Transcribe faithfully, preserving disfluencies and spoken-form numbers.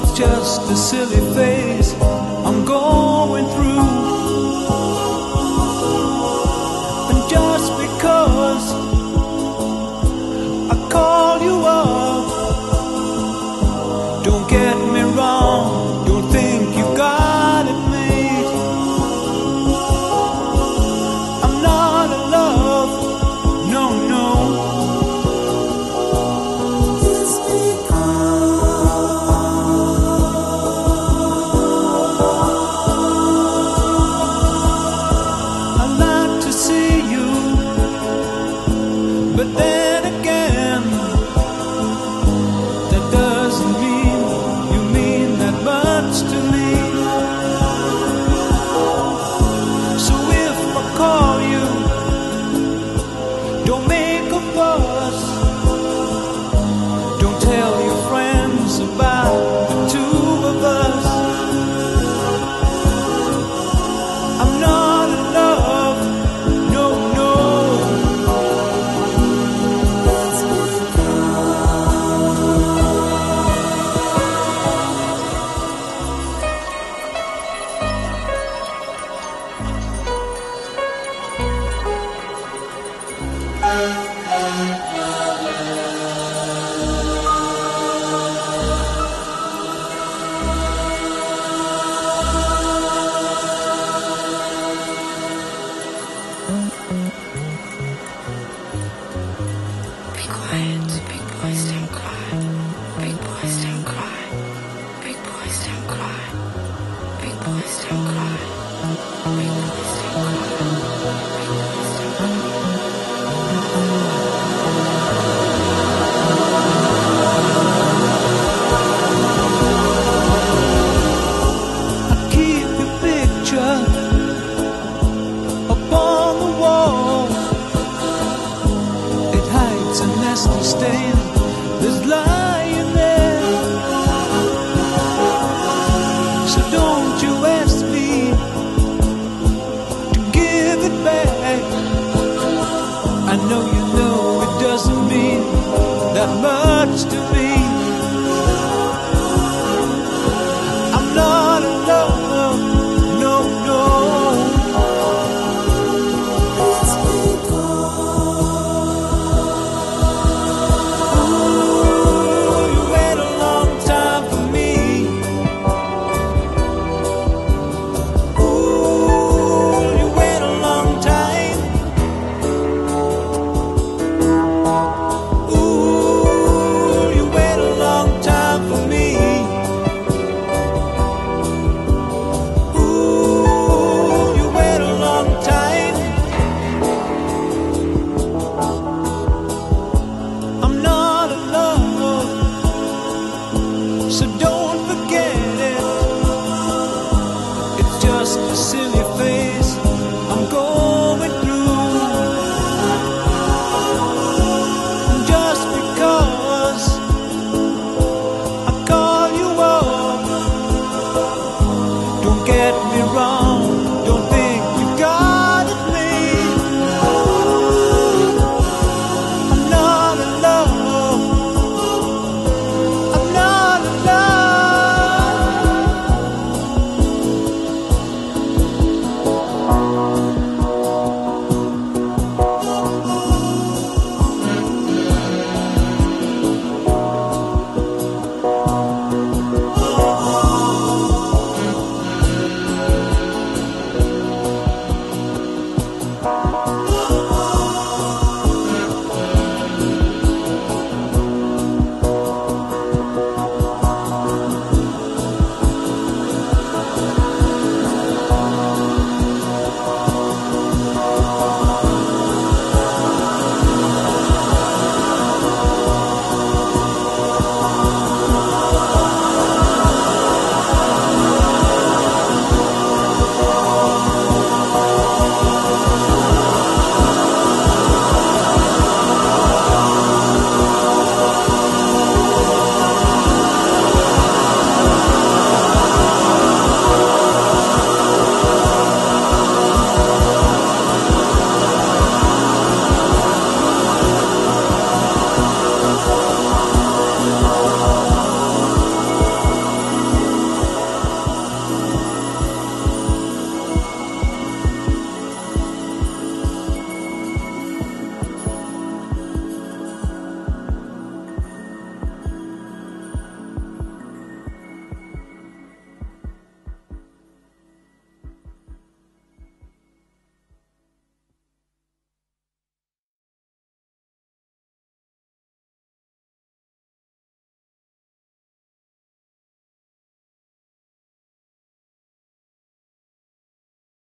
It's just a silly phase I'm going through, and just because I call you up, don't get me wrong, don't think you got it made. I'm not in love, no, no. Just because but then again, that doesn't mean you mean that much to me. So if I call you, don't make a fuss, don't tell your friends about the two of us. I'm not don't cry. Big boys don't cry.